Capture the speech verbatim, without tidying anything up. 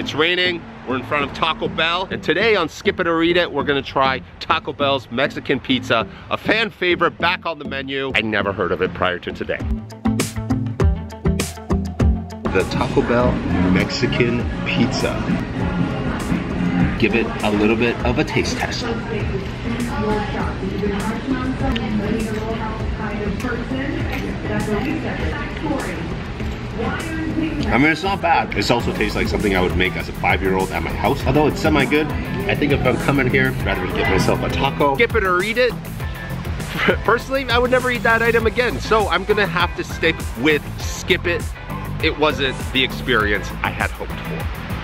It's raining, we're in front of Taco Bell, and today on Skip It or Eat It, we're gonna try Taco Bell's Mexican pizza, a fan favorite back on the menu. I never heard of it prior to today. The Taco Bell Mexican pizza. Give it a little bit of a taste test. I mean, it's not bad. This also tastes like something I would make as a five-year-old at my house. Although it's semi-good, I think if I'm coming here, I'd rather get myself a taco. Skip it or eat it. Personally, I would never eat that item again. So I'm gonna have to stick with skip it. It wasn't the experience I had hoped for.